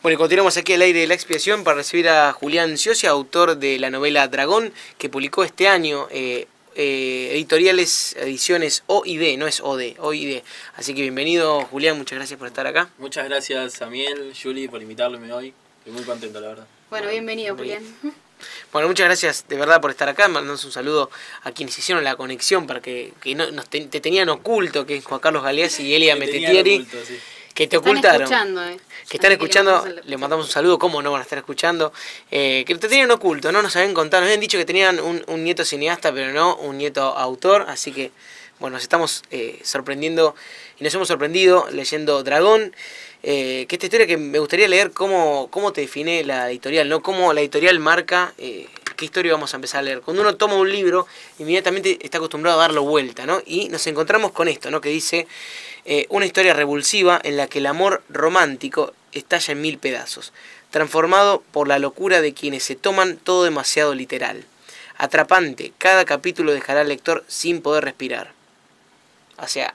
Bueno, y continuamos aquí al aire de la expiación para recibir a Julián Ciocia, autor de la novela Dragón, que publicó este año Editoriales Ediciones OYD, no es OD, OYD. Así que bienvenido, Julián, muchas gracias por estar acá. Muchas gracias, Samiel, Juli, por invitarme hoy. Estoy muy contento, la verdad. Bueno, bienvenido, Julián. Bueno, muchas gracias de verdad por estar acá. Mandamos un saludo a quienes hicieron la conexión para que no, te tenían oculto, que es Juan Carlos Galeazzi y Elia te Metetieri. Sí. Que te ocultaron. Que están escuchando, le mandamos un saludo, ¿cómo no van a estar escuchando? Que te tenían oculto, no nos habían contado, nos habían dicho que tenían un nieto cineasta, pero no un nieto autor, así que, bueno, nos estamos sorprendiendo y nos hemos sorprendido leyendo Dragón, que esta historia que me gustaría leer, cómo te define la editorial, ¿no? Cómo la editorial marca qué historia vamos a empezar a leer. Cuando uno toma un libro, inmediatamente está acostumbrado a darlo vuelta, ¿no? Y nos encontramos con esto, ¿no? Que dice... una historia revulsiva en la que el amor romántico estalla en 1000 pedazos, transformado por la locura de quienes se toman todo demasiado literal. Atrapante, cada capítulo dejará al lector sin poder respirar. O sea,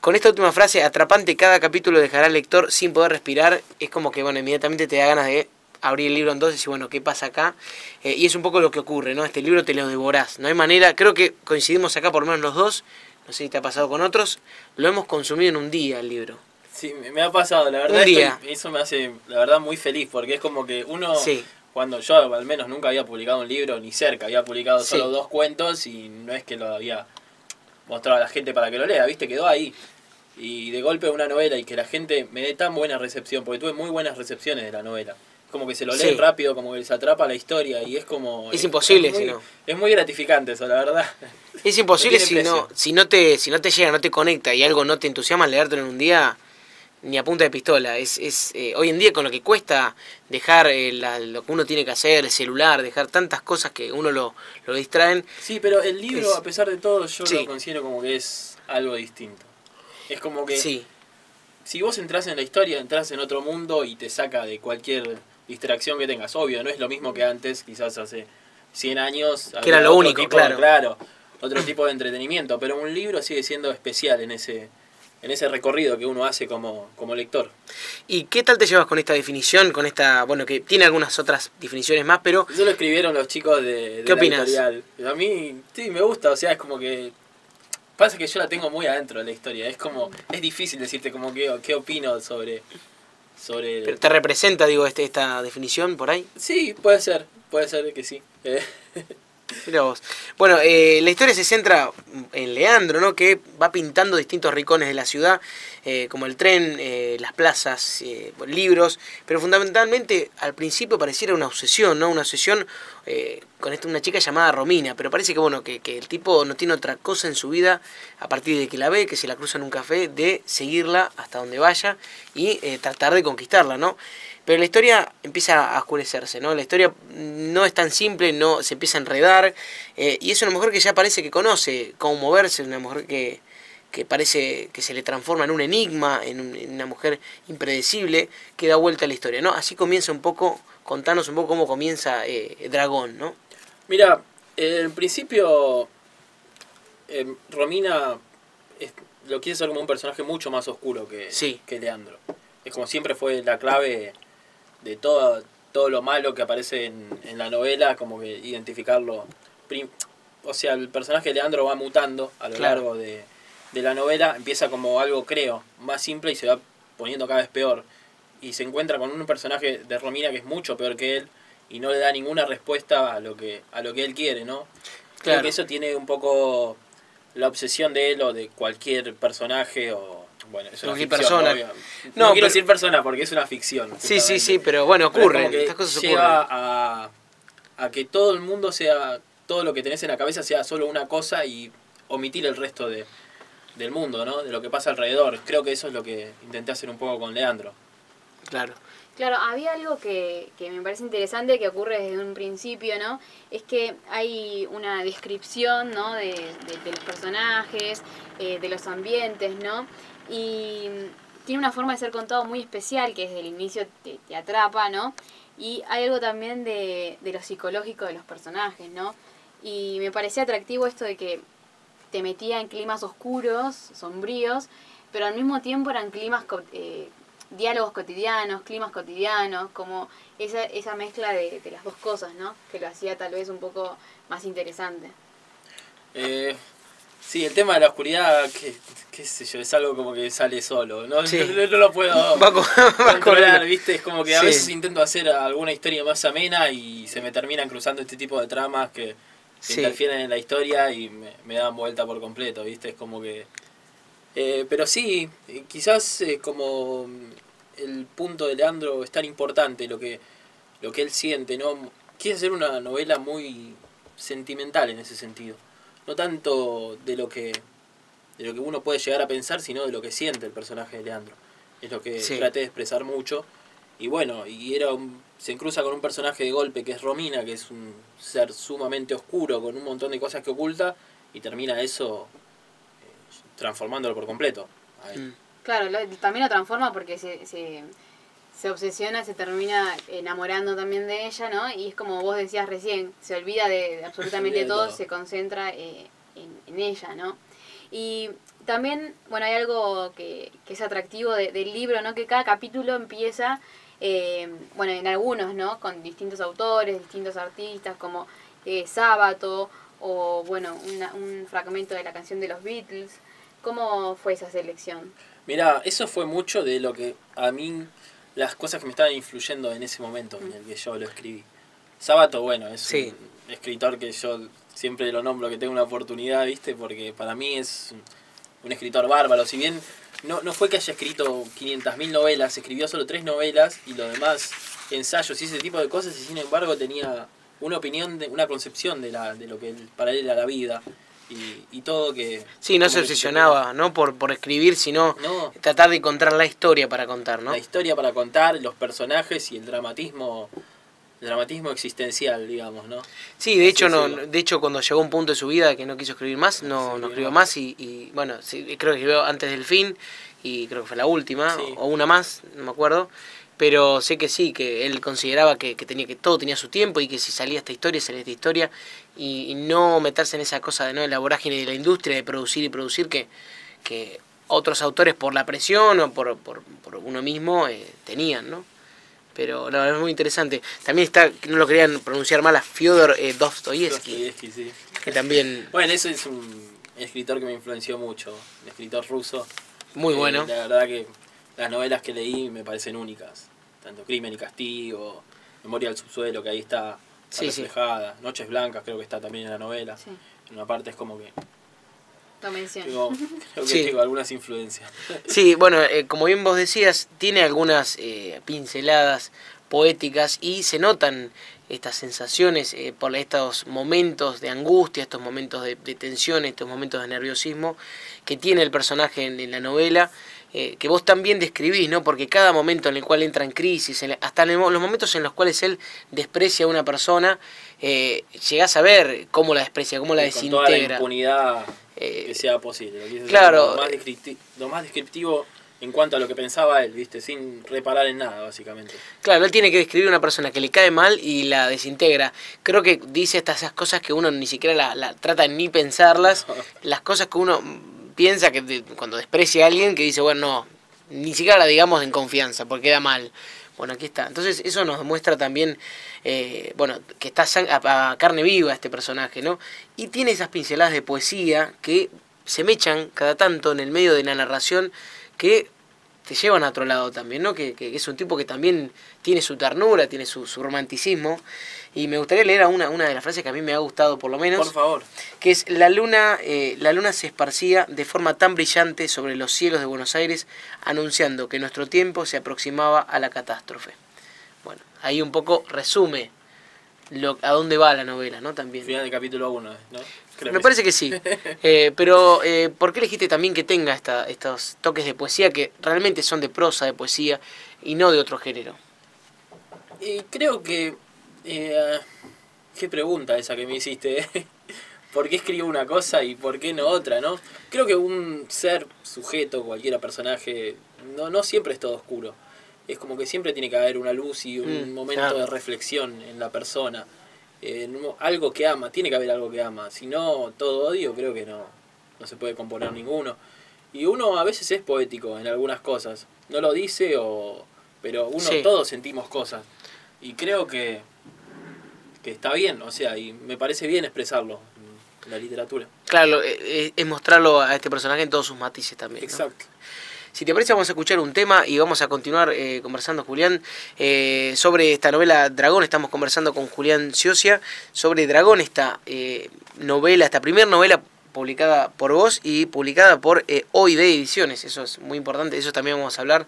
con esta última frase, atrapante, cada capítulo dejará al lector sin poder respirar, es como que, bueno, inmediatamente te da ganas de abrir el libro en dos y decir, bueno, ¿qué pasa acá? Y es un poco lo que ocurre, ¿no? Este libro te lo devorás, no hay manera, creo que coincidimos acá por lo menos los dos. No sé si te ha pasado con otros, lo hemos consumido en un día el libro. Sí, me ha pasado, la verdad. Un día. Eso me hace, la verdad, muy feliz, porque es como que uno, sí. Cuando yo al menos nunca había publicado un libro, ni cerca, había publicado solo sí. 2 cuentos y no es que lo había mostrado a la gente para que lo lea, viste, quedó ahí. Y de golpe una novela y que la gente me dé tan buena recepción, porque tuve muy buenas recepciones de la novela. Como que se lo leen sí. Rápido, como que les atrapa la historia y es como... Es imposible si no. Es muy gratificante eso, la verdad. Es imposible si no te llega, no te conecta y algo no te entusiasma leértelo en un día ni a punta de pistola. Hoy en día con lo que cuesta dejar lo que uno tiene que hacer, el celular, dejar tantas cosas que uno lo distraen. Sí, pero el libro, a pesar de todo, yo sí. Lo considero como que es algo distinto. Es como que... Sí. Si vos entras en la historia, entras en otro mundo y te saca de cualquier... distracción que tengas, obvio, no es lo mismo que antes, quizás hace 100 años. Que era lo único, claro. Otro tipo de entretenimiento, pero un libro sigue siendo especial en ese recorrido que uno hace como lector. ¿Y qué tal te llevas con esta definición? Con esta, bueno, que tiene algunas otras definiciones más, pero... Eso lo escribieron los chicos de ¿Qué opinas? Editorial. A mí, sí, me gusta, o sea, es como que... Pasa que yo la tengo muy adentro de la historia, es como... Es difícil decirte como qué opino sobre... ¿Pero te representa, digo, esta definición por ahí? Sí, puede ser que sí. Mirá vos. Bueno, la historia se centra en Leandro, ¿no? Que va pintando distintos rincones de la ciudad, como el tren, las plazas, libros, pero fundamentalmente al principio pareciera una obsesión, ¿no? Una obsesión con una chica llamada Romina, pero parece que, bueno, que el tipo no tiene otra cosa en su vida a partir de que la ve, que se la cruza en un café, de seguirla hasta donde vaya y tratar de conquistarla, ¿no? Pero la historia empieza a oscurecerse, ¿no? La historia no es tan simple, no se empieza a enredar. Y es una mujer que ya parece que conoce cómo moverse, una mujer que parece que se le transforma en un enigma, en una mujer impredecible que da vuelta a la historia, ¿no? Así comienza un poco, contanos un poco cómo comienza Dragón, ¿no? Mira, en principio Romina lo quiere ser como un personaje mucho más oscuro que Leandro. Es como siempre fue la clave... de todo lo malo que aparece en la novela, como que identificarlo. O sea, el personaje de Leandro va mutando a lo largo de la novela, empieza como algo, creo, más simple y se va poniendo cada vez peor. Y se encuentra con un personaje de Romina que es mucho peor que él y no le da ninguna respuesta a lo que él quiere, ¿no? Creo que eso tiene un poco la obsesión de él o de cualquier personaje o... Bueno, es una ficción, persona. No quiero decir persona porque es una ficción. Justamente. Sí, pero bueno, ocurren. Estas cosas ocurren. Lleva a que todo el mundo sea, todo lo que tenés en la cabeza sea solo una cosa y omitir el resto del mundo, ¿no? De lo que pasa alrededor. Creo que eso es lo que intenté hacer un poco con Leandro. Claro. Claro, había algo que me parece interesante que ocurre desde un principio, ¿no? Es que hay una descripción, ¿no? De los personajes, de los ambientes, ¿no? Y tiene una forma de ser contado muy especial que desde el inicio te atrapa, ¿no? Y hay algo también de lo psicológico de los personajes, ¿no? Y me parecía atractivo esto de que te metía en climas oscuros, sombríos, pero al mismo tiempo eran climas diálogos cotidianos, climas cotidianos, como esa mezcla de las dos cosas, ¿no? Que lo hacía tal vez un poco más interesante. Sí, el tema de la oscuridad, qué sé yo, es algo como que sale solo, ¿no? Sí. No lo puedo controlar, ¿viste? Es como que a veces intento hacer alguna historia más amena y se me terminan cruzando este tipo de tramas que interfieren en la historia y me dan vuelta por completo, ¿viste? Es como que... pero sí, quizás como el punto de Leandro es tan importante, lo que él siente, ¿no? Quiere hacer una novela muy sentimental en ese sentido. No tanto de lo que uno puede llegar a pensar, sino de lo que siente el personaje de Leandro. Es lo que traté de expresar mucho. Y bueno, se encruza con un personaje de golpe que es Romina, que es un ser sumamente oscuro, con un montón de cosas que oculta, y termina eso transformándolo por completo. Claro, también lo transforma porque se obsesiona, se termina enamorando también de ella, ¿no? Y es como vos decías recién, se olvida de absolutamente todo, se concentra en ella, ¿no? Y también, bueno, hay algo que es atractivo del libro, ¿no? Que cada capítulo empieza, bueno, en algunos, ¿no? Con distintos autores, distintos artistas, como Sábato, o bueno, un fragmento de la canción de los Beatles. ¿Cómo fue esa selección? Mirá, eso fue mucho de lo que a mí... las cosas que me estaban influyendo en ese momento en el que yo lo escribí. Sábato, bueno, es un escritor que yo siempre lo nombro, que tengo una oportunidad, ¿viste? Porque para mí es un escritor bárbaro. Si bien no fue que haya escrito 500.000 novelas, escribió solo 3 novelas y lo demás ensayos y ese tipo de cosas, y sin embargo tenía una opinión, una concepción de lo que para él era la vida. Y todo que... Sí, no se obsesionaba, ¿no? Por escribir, sino tratar de encontrar la historia para contar, ¿no? La historia para contar, los personajes y el dramatismo existencial, digamos, ¿no? Sí, de hecho, cuando llegó un punto de su vida que no quiso escribir más, no escribió más y bueno, creo que escribió Antes del Fin y creo que fue la última, o una más, no me acuerdo. Pero sé que sí, que él consideraba que todo tenía su tiempo y que si salía esta historia, salía esta historia. Y no meterse en esa cosa de la vorágine de la industria, de producir y producir, que otros autores por la presión o por uno mismo tenían, ¿no? Pero la verdad es muy interesante. También está, no lo querían pronunciar mal, a Fyodor Dostoyevsky, sí. Que también... Bueno, eso es un escritor que me influenció mucho, un escritor ruso. Muy bueno. La verdad que... las novelas que leí me parecen únicas, tanto Crimen y Castigo, Memoria del Subsuelo, que ahí está reflejada, Noches Blancas creo que está también en la novela, en una parte es como que... Lo menciono. Creo que tengo algunas influencias. Sí, bueno, como bien vos decías, tiene algunas pinceladas poéticas y se notan estas sensaciones por estos momentos de angustia, estos momentos de tensión, estos momentos de nerviosismo que tiene el personaje en la novela. Que vos también describís, ¿no? Porque cada momento en el cual entra en crisis, hasta en los momentos en los cuales él desprecia a una persona, llegás a ver cómo la desprecia, cómo la desintegra. Con toda la impunidad que sea posible. Claro. Lo más descriptivo en cuanto a lo que pensaba él, ¿viste? Sin reparar en nada, básicamente. Claro, él tiene que describir a una persona que le cae mal y la desintegra. Creo que dice esas cosas que uno ni siquiera la trata ni pensarlas, las cosas que uno... piensa que cuando desprecia a alguien que dice, bueno, no, ni siquiera la digamos en confianza porque da mal. Bueno, aquí está. Entonces eso nos muestra también, bueno, que está a carne viva este personaje, ¿no? Y tiene esas pinceladas de poesía que se mechan cada tanto en el medio de la narración que te llevan a otro lado también, ¿no? Que es un tipo que también tiene su ternura, tiene su romanticismo. Y me gustaría leer a una de las frases que a mí me ha gustado por lo menos. Por favor. Que es, la luna se esparcía de forma tan brillante sobre los cielos de Buenos Aires, anunciando que nuestro tiempo se aproximaba a la catástrofe. Bueno, ahí un poco resume a dónde va la novela, ¿no? También. Final del capítulo 1, ¿no? Creo me parece que sí. Pero, ¿por qué elegiste también que tenga estos toques de poesía que realmente son de prosa, de poesía, y no de otro género? Creo que... qué pregunta esa que me hiciste, ¿por qué escribo una cosa y por qué no otra, no? Creo que un ser, sujeto, cualquiera personaje, no siempre es todo oscuro. Es como que siempre tiene que haber una luz y un momento de reflexión en la persona. Algo que ama, tiene que haber algo que ama. Si no, todo odio, creo que no se puede componer ninguno. Y uno a veces es poético en algunas cosas. No lo dice, pero uno, sí, todos sentimos cosas. Y creo que está bien, o sea, y me parece bien expresarlo en la literatura. Claro, es mostrarlo a este personaje en todos sus matices también, ¿no? Exacto. Si te parece, vamos a escuchar un tema y vamos a continuar conversando, Julián, sobre esta novela Dragón. Estamos conversando con Julián Ciocia sobre Dragón, esta novela, esta primera novela publicada por vos y publicada por OYD Ediciones. Eso es muy importante, eso también vamos a hablar,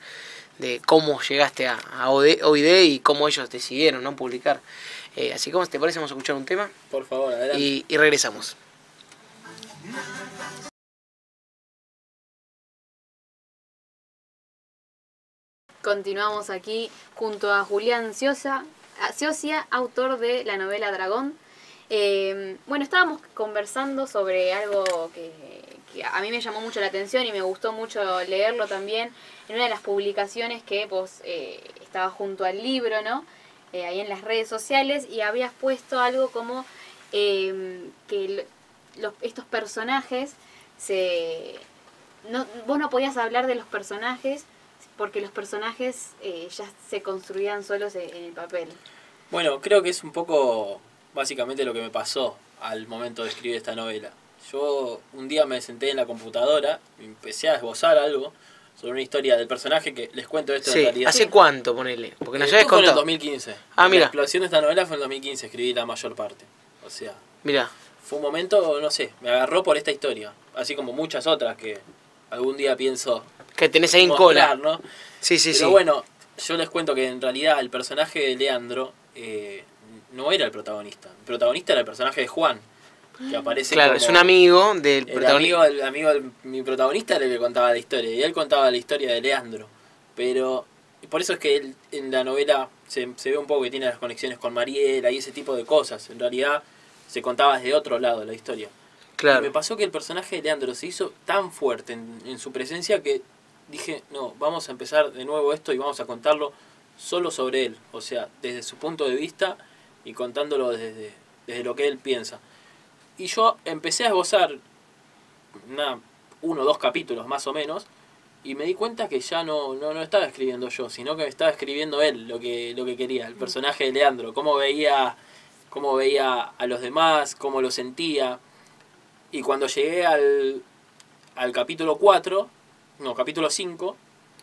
de cómo llegaste a OYD y cómo ellos decidieron, ¿no?, publicar. Así que, ¿te parece? Vamos a escuchar un tema. Por favor, adelante. Y regresamos. Continuamos aquí junto a Julián Ciocia, autor de la novela Dragón. Bueno, estábamos conversando sobre algo que a mí me llamó mucho la atención y me gustó mucho leerlo también, en una de las publicaciones que vos estabas junto al libro, ¿no? Ahí en las redes sociales, y habías puesto algo como que estos personajes vos no podías hablar de los personajes porque los personajes ya se construían solos en el papel. Bueno, creo que es un poco básicamente lo que me pasó al momento de escribir esta novela. Yo un día me senté en la computadora y empecé a esbozar algo sobre una historia del personaje, que les cuento esto, sí, en realidad. ¿Hace cuánto, ponele? Porque no hayas contado. Fue en el 2015. Ah, mira. La explosión de esta novela fue en el 2015, escribí la mayor parte. O sea, mira, fue un momento, no sé, me agarró por esta historia. Así como muchas otras que algún día pienso que tenés ahí en cola, ¿no? Sí, sí, pero sí. Pero bueno, yo les cuento que en realidad el personaje de Leandro no era el protagonista. El protagonista era el personaje de Juan, que aparece, claro, como es un amigo del protagonista. Mi protagonista era el que contaba la historia, y él contaba la historia de Leandro. Pero por eso es que él, en la novela se ve un poco que tiene las conexiones con Mariela y ese tipo de cosas. En realidad se contaba desde otro lado la historia. Claro. Y me pasó que el personaje de Leandro se hizo tan fuerte en su presencia que dije, no, vamos a empezar de nuevo esto y vamos a contarlo solo sobre él. O sea, desde su punto de vista y contándolo desde lo que él piensa. Y yo empecé a esbozar uno o dos capítulos más o menos, y me di cuenta que ya no estaba escribiendo yo, sino que estaba escribiendo él lo que quería, el personaje de Leandro, cómo veía a los demás, cómo lo sentía. Y cuando llegué al capítulo 4, no, capítulo 5,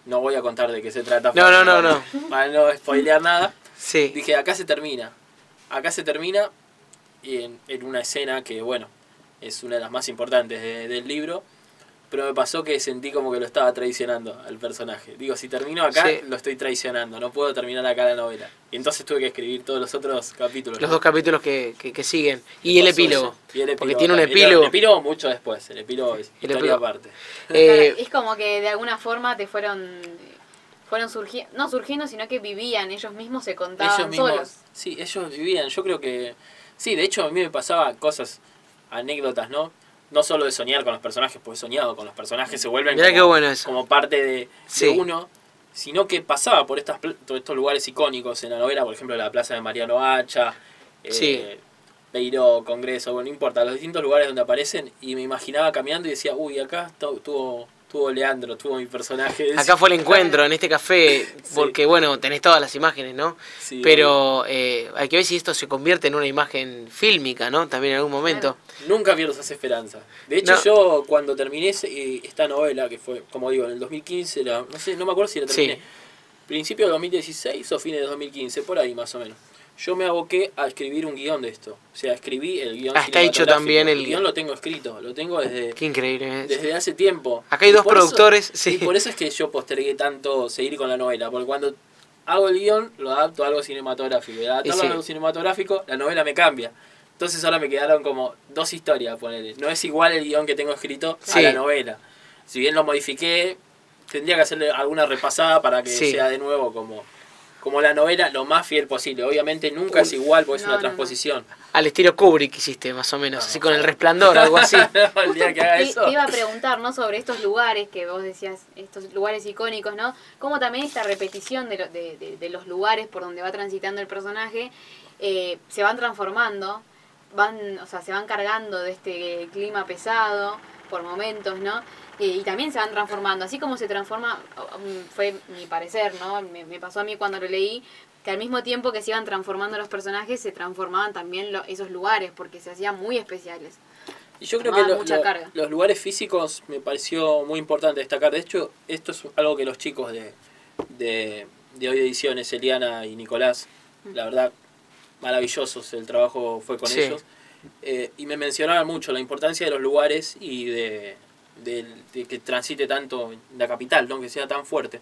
no voy a contar de qué se trata. No. Para no spoilear nada, sí, dije, acá se termina. Y en una escena que, bueno, es una de las más importantes del libro, pero me pasó que sentí como que lo estaba traicionando al personaje. Digo, si termino acá, sí, lo estoy traicionando, no puedo terminar acá la novela. Y entonces tuve que escribir todos los otros capítulos. Los dos capítulos que siguen. Y el epílogo. Porque tiene un epílogo. El epílogo mucho después, el epílogo es historia aparte. Es como que de alguna forma te fueron surgiendo, no surgiendo, sino que vivían, ellos mismos se contaban ellos mismos, solos. Sí, ellos vivían, yo creo que... Sí, de hecho a mí me pasaba cosas, anécdotas, ¿no? No solo de soñar con los personajes, porque he soñado con los personajes, se vuelven como, bueno, como parte de uno, sino que pasaba por estos lugares icónicos en la novela, por ejemplo la plaza de Mariano Hacha, sí, Peiró, Congreso, bueno, no importa, los distintos lugares donde aparecen, y me imaginaba caminando y decía, uy, acá tuvo Leandro, tuvo mi personaje. Acá fue el encuentro, en este café, porque sí, bueno, tenés todas las imágenes, ¿no? Sí, pero hay que ver si esto se convierte en una imagen fílmica, ¿no? También en algún momento. Nunca pierdas esa esperanza. De hecho, yo cuando terminé esta novela, que fue, como digo, en el 2015, no me acuerdo si la terminé, sí, principio de 2016 o fines de 2015, por ahí más o menos. Yo me aboqué a escribir un guión de esto. O sea, escribí el guión. Está hecho también el guión. Lo tengo escrito, lo tengo desde... Qué increíble es. Desde hace tiempo. Acá hay dos productores, sí. Y por eso es que yo postergué tanto seguir con la novela, porque cuando hago el guión, lo adapto a algo cinematográfico. Y adaptarlo a algo cinematográfico, la novela me cambia. Entonces ahora me quedaron como dos historias, ponele. No es igual el guión que tengo escrito a la novela. Si bien lo modifiqué, tendría que hacerle alguna repasada para que sea de nuevo como la novela, lo más fiel posible. Obviamente nunca es igual porque es una transposición. Al estilo Kubrick hiciste, más o menos, así con El Resplandor, algo así. El día que haga eso. Te iba a preguntar, ¿no?, sobre estos lugares que vos decías, estos lugares icónicos, ¿no? Como también esta repetición de los lugares por donde va transitando el personaje, se van transformando, se van cargando de este clima pesado por momentos, ¿no? y también se van transformando, así como se transforma, fue mi parecer, ¿no? Me pasó a mí cuando lo leí, que al mismo tiempo que se iban transformando los personajes, se transformaban también esos lugares, porque se hacían muy especiales. Y yo creo que los lugares físicos me pareció muy importante destacar. De hecho, esto es algo que los chicos de OYD Ediciones, Eliana y Nicolás, la verdad, maravillosos, el trabajo fue con ellos. Y me mencionaban mucho la importancia de los lugares y de que transite tanto la capital, ¿no? Que sea tan fuerte.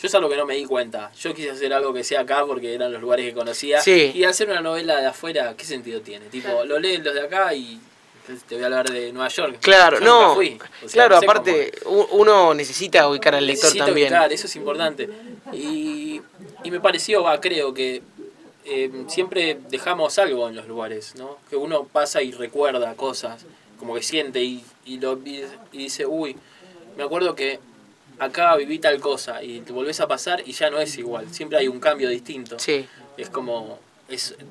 Yo es algo que no me di cuenta. Yo quise hacer algo que sea acá porque eran los lugares que conocía. Sí. Y hacer una novela de afuera, ¿qué sentido tiene? Tipo, claro, lo leen los de acá y te voy a hablar de Nueva York. Claro, yo no fui. O sea, claro, no sé, aparte cómo... uno necesita ubicar al lector también. Ubicar, eso es importante. Y me pareció, creo que siempre dejamos algo en los lugares, ¿no? Que uno pasa y recuerda cosas, como que siente y dice, uy, me acuerdo que acá viví tal cosa y te volvés a pasar y ya no es igual, siempre hay un cambio distinto. Sí. Es como,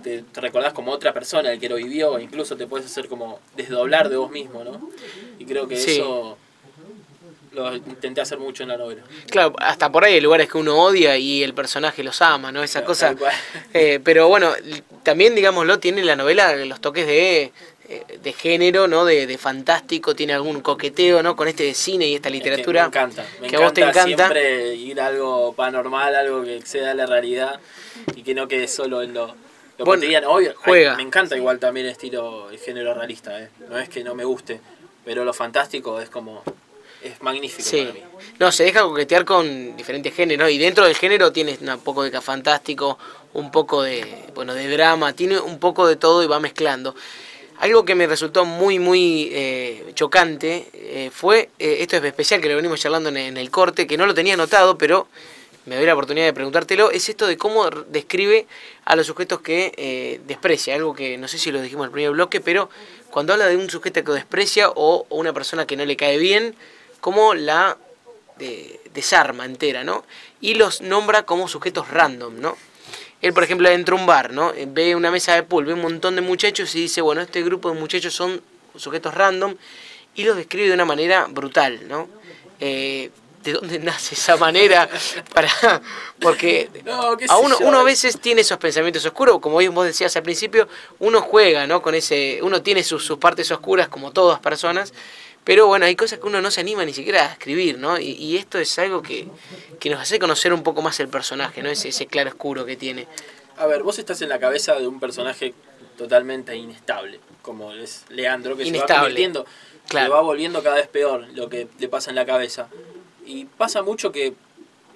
te recordás como otra persona, el que lo vivió, incluso te puedes hacer como desdoblar de vos mismo, ¿no? Y creo que eso lo intenté hacer mucho en la novela. Claro, hasta por ahí hay lugares que uno odia y el personaje los ama, ¿no? Esa cosa. Pero bueno, también, digámoslo, tiene la novela los toques de género, ¿no? De fantástico, tiene algún coqueteo, ¿no? Con este cine y esta literatura. Me encanta. Me encanta, a vos te encanta siempre ir a algo paranormal, algo que exceda la realidad y que no quede solo en lo bueno, cotidiano. Obvio, juega. Ay, me encanta igual también el estilo, el género realista, ¿eh? No es que no me guste, pero lo fantástico es como... es magnífico para mí. No, se deja coquetear con diferentes géneros, y dentro del género tienes un poco de fantástico, un poco de, bueno, de drama, tiene un poco de todo y va mezclando. Algo que me resultó muy, muy chocante fue, esto es especial que lo venimos charlando en el corte, que no lo tenía anotado, pero me doy la oportunidad de preguntártelo, es esto de cómo describe a los sujetos que desprecia, algo que no sé si lo dijimos en el primer bloque, pero cuando habla de un sujeto que desprecia o una persona que no le cae bien, como la desarma entera, ¿no? Y los nombra como sujetos random, ¿no? Él, por ejemplo, entra a un bar, ¿no? Ve una mesa de pool, ve un montón de muchachos y dice, bueno, este grupo de muchachos son sujetos random, y los describe de una manera brutal, ¿no? ¿De dónde nace esa manera? Porque a uno a veces tiene esos pensamientos oscuros, como vos decías al principio, uno juega, ¿no? Con ese, uno tiene sus partes oscuras, como todas personas. Pero bueno, hay cosas que uno no se anima ni siquiera a escribir, ¿no? Y esto es algo que nos hace conocer un poco más el personaje, ¿no? Ese claro oscuro que tiene. A ver, vos estás en la cabeza de un personaje totalmente inestable, como es Leandro, que se va convirtiendo, claro, se va volviendo cada vez peor lo que le pasa en la cabeza. Y pasa mucho que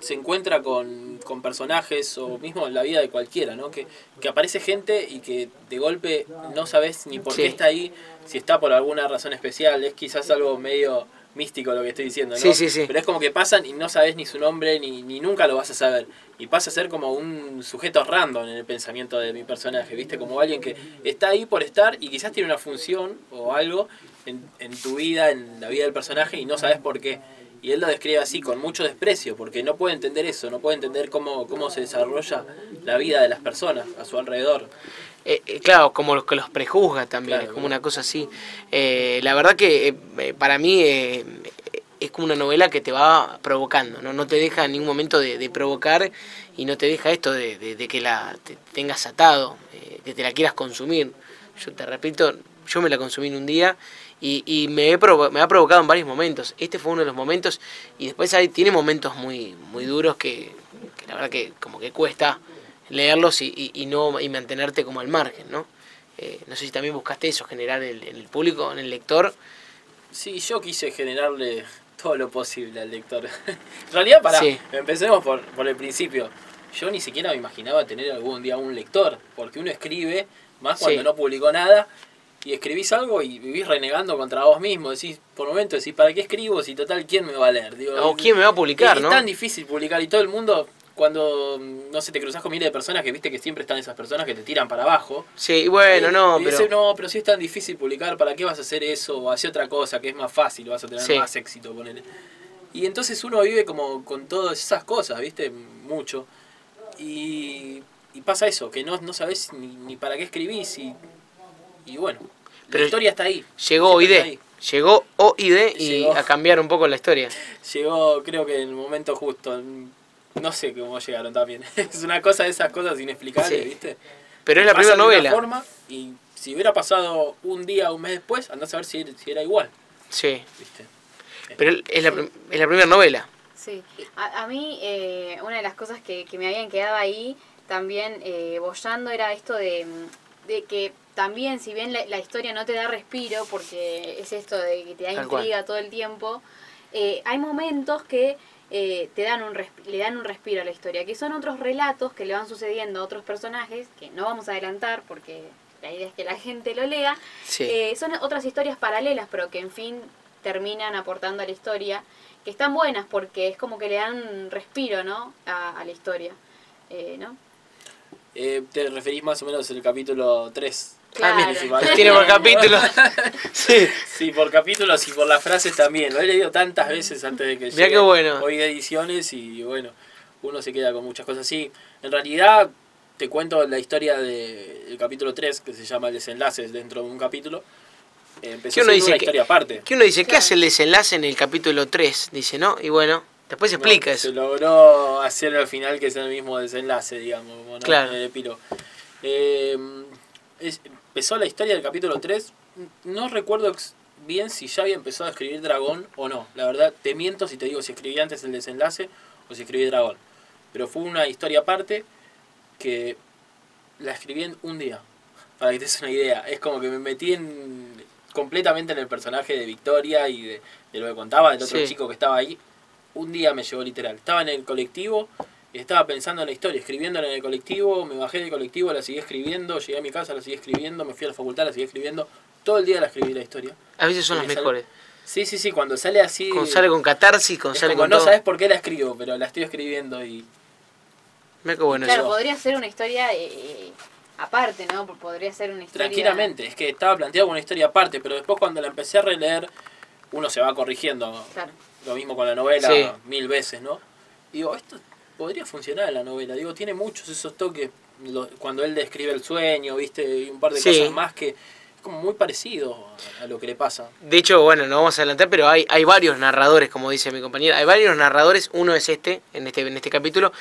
se encuentra con personajes o mismo en la vida de cualquiera, ¿no? Que aparece gente y que de golpe no sabes ni por qué está ahí, si está por alguna razón especial, es quizás algo medio místico lo que estoy diciendo, ¿no? Sí. Pero es como que pasan y no sabes ni su nombre, ni nunca lo vas a saber. Y pasa a ser como un sujeto random en el pensamiento de mi personaje, ¿viste? Como alguien que está ahí por estar y quizás tiene una función o algo en tu vida, en la vida del personaje y no sabes por qué. Y él lo describe así, con mucho desprecio, porque no puede entender eso, no puede entender cómo se desarrolla la vida de las personas a su alrededor. Claro, como los que los prejuzga también, claro, es como una cosa así. La verdad que para mí es como una novela que te va provocando, no te deja en ningún momento de provocar y no te deja esto de que la tengas atado, que te la quieras consumir. Yo te repito, yo me la consumí en un día. Y me ha provocado en varios momentos. Este fue uno de los momentos. Y después tiene momentos muy, muy duros que la verdad que como que cuesta leerlos y mantenerte como al margen, ¿no? No sé si también buscaste eso, generar en el público, en el lector. Sí, yo quise generarle todo lo posible al lector. En realidad, empecemos por el principio. Yo ni siquiera me imaginaba tener algún día un lector, porque uno escribe, más cuando no publicó nada. Y escribís algo y vivís renegando contra vos mismo. Decís, por momentos, decís, ¿para qué escribo? Si total, ¿quién me va a leer? Digo, o ¿quién me va a publicar? Es tan difícil publicar. Y todo el mundo, cuando, no sé, te cruzás con miles de personas que viste que siempre están esas personas que te tiran para abajo. Sí, bueno, pero si es tan difícil publicar, ¿para qué vas a hacer eso? O hacer otra cosa que es más fácil, vas a tener más éxito, ponele. Y entonces uno vive como con todas esas cosas, ¿viste? Mucho. Y pasa eso, que no sabés ni para qué escribís y bueno. Pero la historia está ahí. Llegó OYD. Llegó OYD y a cambiar un poco la historia. Llegó, creo que en el momento justo. No sé cómo llegaron también. Es una cosa de esas cosas inexplicables, sí. ¿Viste? Pero es la primera novela. Forma, y si hubiera pasado un día o un mes después, andás a ver si era igual. Sí. ¿Viste? Pero es la primera novela. Sí. A mí, una de las cosas que me habían quedado ahí también boyando era esto de que también, si bien la historia no te da respiro, porque es esto de que te da intriga todo el tiempo, hay momentos que le dan un respiro a la historia, que son otros relatos que le van sucediendo a otros personajes, que no vamos a adelantar porque la idea es que la gente lo lea. Sí. Son otras historias paralelas, pero que en fin terminan aportando a la historia, que están buenas porque es como que le dan un respiro, ¿no? a la historia, ¿no? Te referís más o menos al capítulo 3. Claro. Ah, tiene por capítulos. Sí. Sí, por capítulos y por las frases también. Lo he leído tantas veces antes de que llegue. Mirá qué bueno. OYD Ediciones, y bueno, uno se queda con muchas cosas. Sí, en realidad te cuento la historia del capítulo 3, que se llama el desenlace dentro de un capítulo. Empezó una historia aparte. Que uno dice, claro, ¿qué hace el desenlace en el capítulo 3? Dice, ¿no? Y bueno, después se explica eso. Se logró hacer al final que sea el mismo desenlace, digamos, como, ¿no? Claro. En el epílogo. Empezó la historia del capítulo 3. No recuerdo bien si ya había empezado a escribir Dragón o no. La verdad, te miento si te digo si escribí antes el desenlace o si escribí Dragón. Pero fue una historia aparte que la escribí en un día. Para que te des una idea. Es como que me metí completamente en el personaje de Victoria y de lo que contaba, del otro chico que estaba ahí. Un día me llevó literal. Estaba en el colectivo y estaba pensando en la historia, escribiéndola en el colectivo, me bajé del colectivo, la seguí escribiendo, llegué a mi casa, la seguí escribiendo, me fui a la facultad, la seguí escribiendo, todo el día la escribí la historia. A veces son las mejores. Sí, sí, sí, cuando sale así... sale con catarsis, sale como, con no sabes por qué la escribo, pero la estoy escribiendo y... Mira qué bueno. Claro, podría ser una historia aparte, ¿no? Podría ser una historia... Tranquilamente, es que estaba planteado como una historia aparte, pero después cuando la empecé a releer, uno se va corrigiendo. Claro. Lo mismo con la novela, sí, 1000 veces, ¿no? Digo, esto... podría funcionar en la novela, digo, tiene muchos esos toques, cuando él describe el sueño, viste, y un par de cosas más que es como muy parecido a lo que le pasa. De hecho, bueno, no vamos a adelantar, pero hay varios narradores, como dice mi compañera, hay varios narradores, uno es en este capítulo,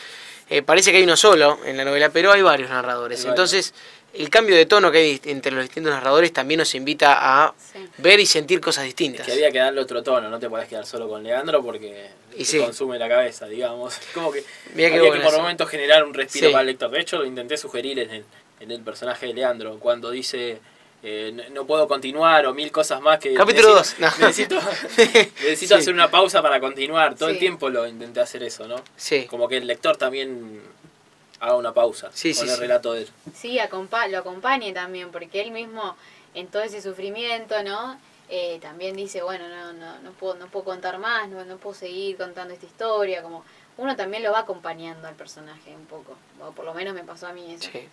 parece que hay uno solo en la novela, pero hay varios narradores, entonces el cambio de tono que hay entre los distintos narradores también nos invita a ver y sentir cosas distintas. Es que había que darle otro tono, no te podés quedar solo con Leandro porque te consume la cabeza, digamos. Como que había que por momentos generar un respiro para el lector. De hecho, lo intenté sugerir en el personaje de Leandro, cuando dice no puedo continuar o 1000 cosas más que... Capítulo 2. Necesito hacer una pausa para continuar. Todo el tiempo lo intenté hacer eso, ¿no? Sí. Como que el lector también... haga una pausa con el relato de él. Sí, lo acompañe también, porque él mismo, en todo ese sufrimiento, ¿no? También dice, bueno, no puedo contar más, no puedo seguir contando esta historia. Como uno también lo va acompañando al personaje un poco, o por lo menos me pasó a mí eso. Sí.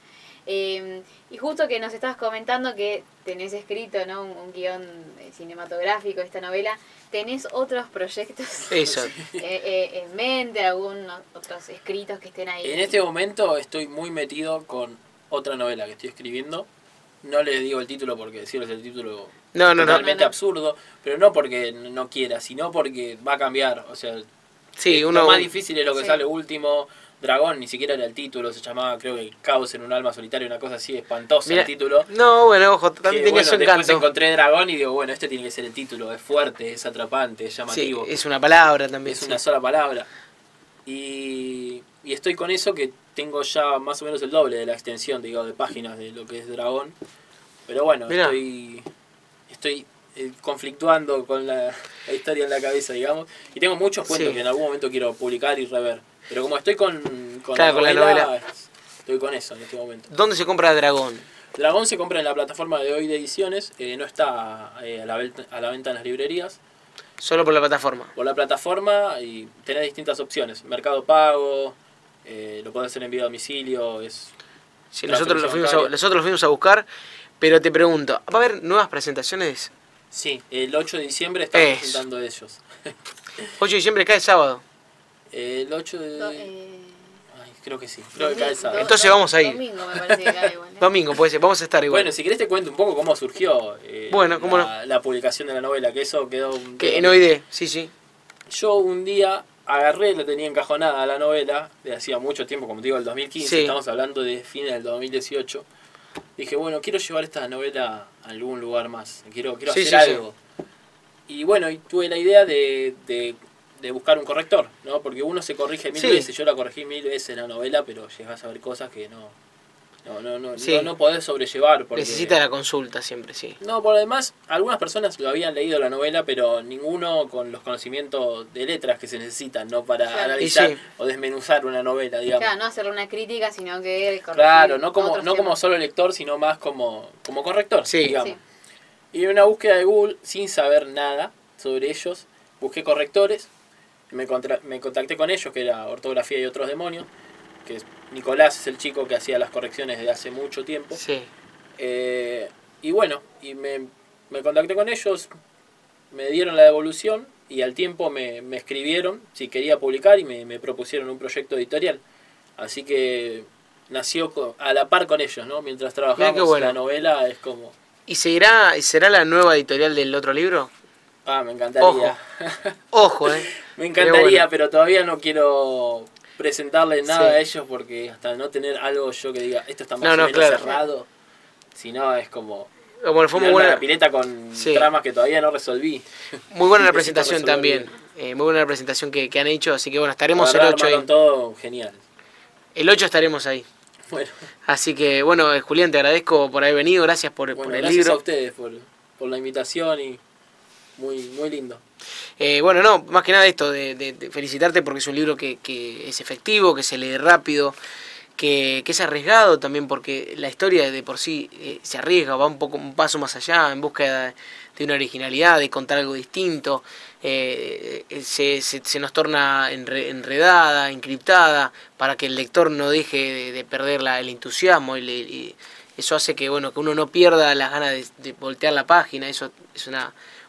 Y justo que nos estabas comentando que tenés escrito, ¿no? un guión cinematográfico de esta novela, ¿tenés otros proyectos en mente, algunos otros escritos que estén ahí? En este momento estoy muy metido con otra novela que estoy escribiendo. No les digo el título porque decirles el título es totalmente absurdo, pero no porque no quiera, sino porque va a cambiar. O sea, lo más difícil es lo que sale último. Dragón ni siquiera era el título, se llamaba, creo que Caos en un alma solitaria, una cosa así espantosa. Mirá, el título. No, bueno, ojo, también tenía su encanto. Después encontré Dragón y digo, bueno, este tiene que ser el título, es fuerte, es atrapante, es llamativo. Sí, es una palabra también. Es una sola palabra. Y estoy con eso, que tengo ya más o menos el doble de la extensión, digo, de páginas de lo que es Dragón. Pero bueno, estoy conflictuando con la historia en la cabeza, digamos. Y tengo muchos cuentos que en algún momento quiero publicar y rever. Pero como estoy con la novela, estoy con eso en este momento. ¿Dónde se compra Dragón? Dragón se compra en la plataforma de OYD Ediciones, no está a la venta en las librerías. ¿Solo por la plataforma? Por la plataforma, y tenés distintas opciones. Mercado Pago, lo podés hacer envío a domicilio. Sí, nosotros lo fuimos a buscar, pero te pregunto, ¿va a haber nuevas presentaciones? Sí, el 8 de diciembre estamos presentando ellos. 8 de diciembre, cae sábado. El 8 de... Creo que sí. Creo que cae sábado. Entonces vamos a ir. Domingo me parece que cae igual, ¿eh? Domingo puede ser, vamos a estar igual. Bueno, si querés te cuento un poco cómo surgió bueno, cómo la publicación de la novela, que eso quedó... en OYD, sí, sí. Yo un día agarré, la tenía encajonada la novela, de hacía mucho tiempo, como te digo, el 2015, sí. Estamos hablando de fines del 2018. Dije, bueno, quiero llevar esta novela a algún lugar más, quiero sí, hacer sí, algo. Sí. Y bueno, y tuve la idea de buscar un corrector, ¿no? Porque uno se corrige mil sí. veces, yo la corregí mil veces en la novela, pero llegás a ver cosas que no, sí. no podés sobrellevar. Porque... necesita la consulta siempre, sí. No, por lo demás, algunas personas lo habían leído la novela, pero ninguno con los conocimientos de letras que se necesitan, ¿no? Para claro. analizar sí. o desmenuzar una novela, digamos. Claro, no hacer una crítica, sino que el corrector. Claro, no como solo lector, sino más como corrector, sí. digamos. Sí. Y en una búsqueda de Google, sin saber nada sobre ellos, busqué correctores. Me contacté con ellos, que era Ortografía y Otros Demonios, que Nicolás es el chico que hacía las correcciones desde hace mucho tiempo. Sí. Y bueno, y me contacté con ellos, me dieron la devolución y al tiempo me escribieron si quería publicar y me propusieron un proyecto editorial. Así que nació a la par con ellos, ¿no? Mientras trabajábamos bueno. la novela es como... ¿Y será la nueva editorial del otro libro? Ah, me encantaría. Ojo Me encantaría, pero todavía no quiero presentarles nada sí. a ellos porque hasta no tener algo yo que diga, esto está más o menos claro. cerrado, si no es como... Bueno, fue muy buena la pileta con sí. tramas que todavía no resolví. Muy buena la presentación también, muy buena la presentación que han hecho, así que bueno, estaremos el 8 ahí. Todo genial. El 8 estaremos ahí. Bueno. Así que bueno, Julián, te agradezco por haber venido, gracias por el libro. Gracias a ustedes por la invitación y... Muy lindo. Bueno, no, más que nada esto de felicitarte porque es un libro que es efectivo, que se lee rápido, que es arriesgado también porque la historia de por sí se arriesga, va un paso más allá en busca de una originalidad, de contar algo distinto. Se nos torna enredada, encriptada, para que el lector no deje de perder el entusiasmo y eso hace que bueno que uno no pierda las ganas de voltear la página. Eso es un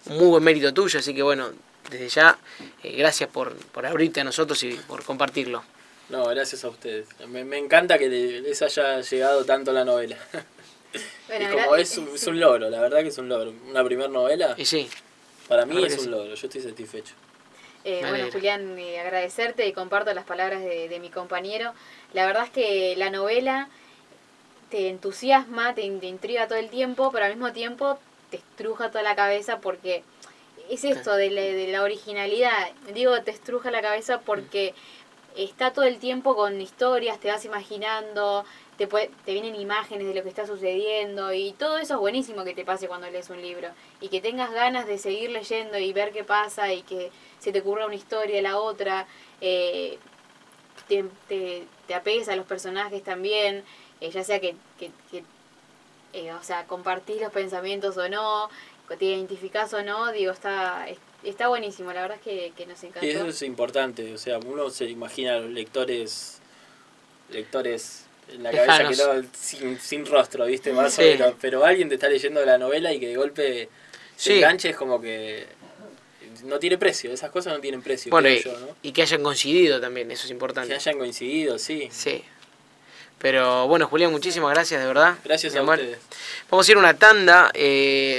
muy buen mérito tuyo, así que bueno, desde ya, gracias por abrirte a nosotros y por compartirlo. No, gracias a ustedes. Me encanta que les haya llegado tanto la novela. Bueno, y como es un logro, la verdad que es un logro. Una primera novela, y sí, para mí es un logro, yo estoy satisfecho. Bueno, Julián, agradecerte y comparto las palabras de mi compañero. La verdad es que la novela te entusiasma, te intriga todo el tiempo, pero al mismo tiempo te estruja toda la cabeza porque es esto de la originalidad. Digo, te estruja la cabeza porque está todo el tiempo con historias, te vas imaginando, te vienen imágenes de lo que está sucediendo y todo eso es buenísimo que te pase cuando lees un libro y que tengas ganas de seguir leyendo y ver qué pasa y que se te ocurra una historia, la otra, te apegues a los personajes también, ya sea que o sea, compartís los pensamientos o no, te identificás o no, digo, está buenísimo, la verdad es que nos encantó. Y eso es importante, o sea, uno se imagina a los lectores en la cabeza que no, sin rostro, ¿viste? Más sí. o menos, pero alguien te está leyendo la novela y que de golpe sí. te enganches como que no tiene precio, esas cosas no tienen precio. Bueno, yo, ¿no? Y que hayan coincidido también, eso es importante. Que hayan coincidido, sí. Sí. Pero bueno, Julián, muchísimas gracias, de verdad. Gracias a ustedes. Vamos a ir a una tanda.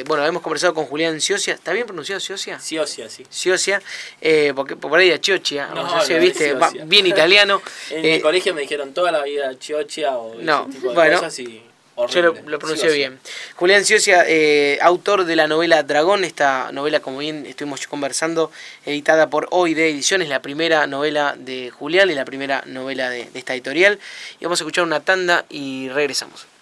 Bueno, hemos conversado con Julián Ciocia. ¿Está bien pronunciado Ciocia? Ciocia, sí. Ciocia, porque por ahí a Ciocia, ¿viste? Va bien italiano. En mi colegio me dijeron toda la vida Ciocia o ese tipo de cosas y... Horrible. Yo lo pronuncié bien. Julián Ciocia, autor de la novela Dragón, esta novela, como bien estuvimos conversando, editada por OYD Ediciones, la primera novela de Julián y la primera novela de esta editorial. Y vamos a escuchar una tanda y regresamos.